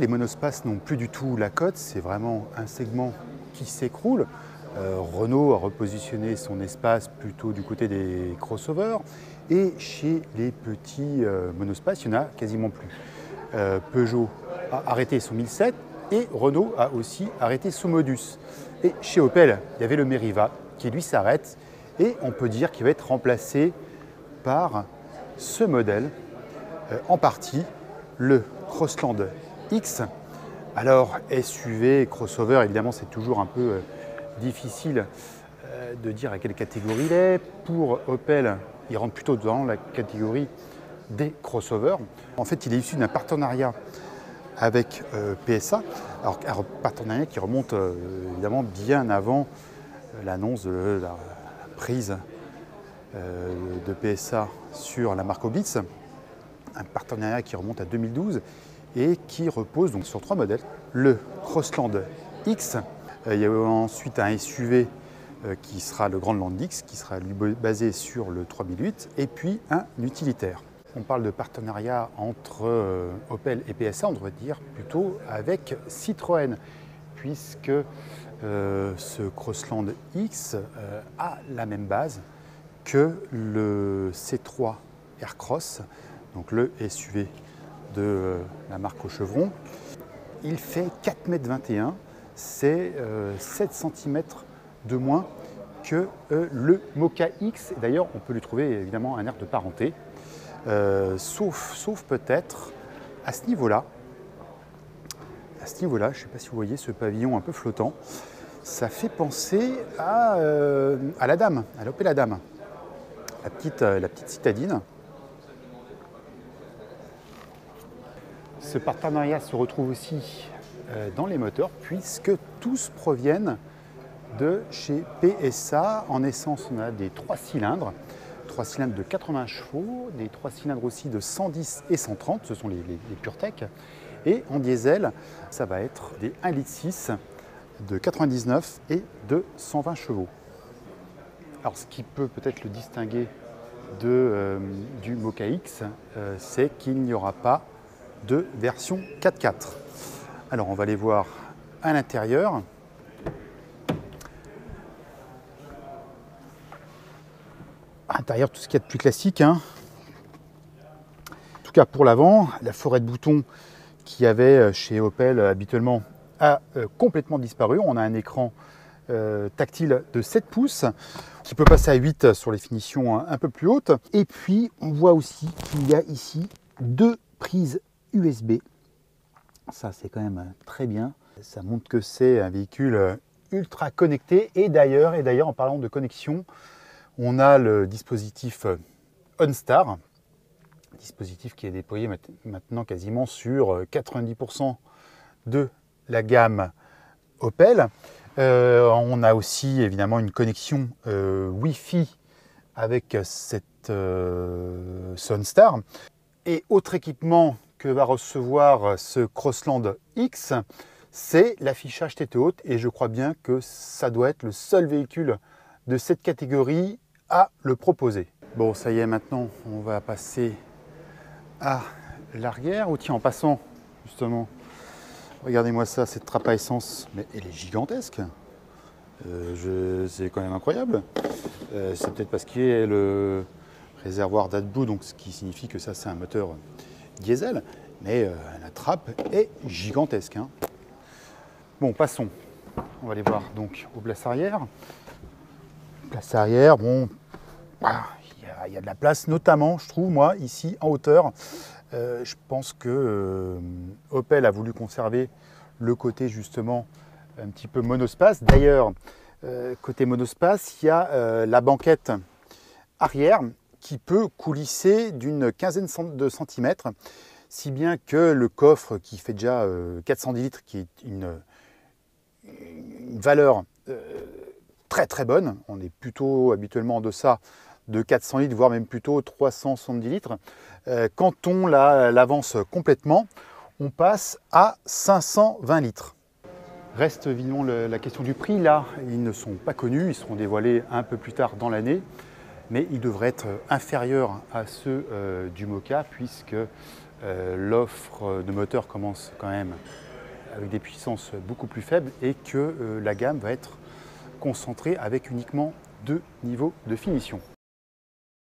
Les monospaces n'ont plus du tout la cote, c'est vraiment un segment qui s'écroule. Renault a repositionné son espace plutôt du côté des crossovers et chez les petits monospaces, il n'y en a quasiment plus. Peugeot a arrêté son 1007 et Renault a aussi arrêté son Modus. Et chez Opel, il y avait le Mériva qui lui s'arrête et on peut dire qu'il va être remplacé par ce modèle, en partie le Crossland X. Alors SUV, crossover, évidemment c'est toujours un peu difficile de dire à quelle catégorie il est. Pour Opel, il rentre plutôt dans la catégorie des crossovers. En fait, il est issu d'un partenariat avec PSA, alors un partenariat qui remonte évidemment bien avant l'annonce de la prise de PSA sur la marque Opel. Un partenariat qui remonte à 2012 et qui repose donc sur trois modèles. Le Crossland X, il y a ensuite un SUV qui sera le Grandland X, qui sera lui basé sur le 3008, et puis un utilitaire. On parle de partenariat entre Opel et PSA, on devrait dire plutôt avec Citroën, puisque ce Crossland X a la même base que le C3 Aircross, donc le SUV de la marque au chevron. Il fait 4,21 m, c'est 7 cm de moins que le Mokka X. D'ailleurs, on peut lui trouver évidemment un air de parenté, sauf peut-être à ce niveau-là. À ce niveau-là, je ne sais pas si vous voyez ce pavillon un peu flottant, ça fait penser à la Dame, à l'Opel Adam, la petite citadine. Ce partenariat se retrouve aussi dans les moteurs puisque tous proviennent de chez PSA. En essence, on a des 3 cylindres de 80 chevaux, des 3 cylindres aussi de 110 et 130, ce sont les PureTech. Et en diesel, ça va être des 1,6 litre de 99 et de 120 chevaux. Alors ce qui peut peut-être le distinguer du Mokka X, c'est qu'il n'y aura pas de version 4x4. Alors on va aller voir à l'intérieur. À l'intérieur, tout ce qu'il y a de plus classique, hein. En tout cas pour l'avant, la forêt de boutons qui avait chez Opel habituellement a complètement disparu. On a un écran tactile de 7 pouces qui peut passer à 8 sur les finitions un peu plus hautes. Et puis on voit aussi qu'il y a ici deux prises USB, ça c'est quand même très bien, ça montre que c'est un véhicule ultra connecté. Et d'ailleurs en parlant de connexion, on a le dispositif OnStar, dispositif qui est déployé maintenant quasiment sur 90% de la gamme Opel. On a aussi évidemment une connexion Wi-Fi avec cette OnStar. Et autre équipement que va recevoir ce Crossland X, c'est l'affichage tête haute, et je crois bien que ça doit être le seul véhicule de cette catégorie à le proposer. Bon, ça y est, maintenant on va passer à l'arrière. Oh tiens, en passant justement, regardez-moi ça, cette trappe à essence, mais elle est gigantesque. C'est quand même incroyable. C'est peut-être parce qu'il y a le réservoir d'Adbu, donc ce qui signifie que ça c'est un moteur diesel, mais la trappe est gigantesque, hein. Bon, passons, on va aller voir donc aux places arrière. Place arrière, bon, il y a de la place, notamment je trouve moi ici en hauteur. Je pense que Opel a voulu conserver le côté justement un petit peu monospace. D'ailleurs, côté monospace, il y a la banquette arrière qui peut coulisser d'une quinzaine de centimètres, si bien que le coffre qui fait déjà 410 litres, qui est une valeur très très bonne, on est plutôt habituellement en deçà de 400 litres, voire même plutôt 370 litres, quand on l'avance complètement, on passe à 520 litres. Reste évidemment la question du prix, là ils ne sont pas connus, ils seront dévoilés un peu plus tard dans l'année, mais il devrait être inférieur à ceux du Mokka, puisque l'offre de moteurs commence quand même avec des puissances beaucoup plus faibles et que la gamme va être concentrée avec uniquement 2 niveaux de finition.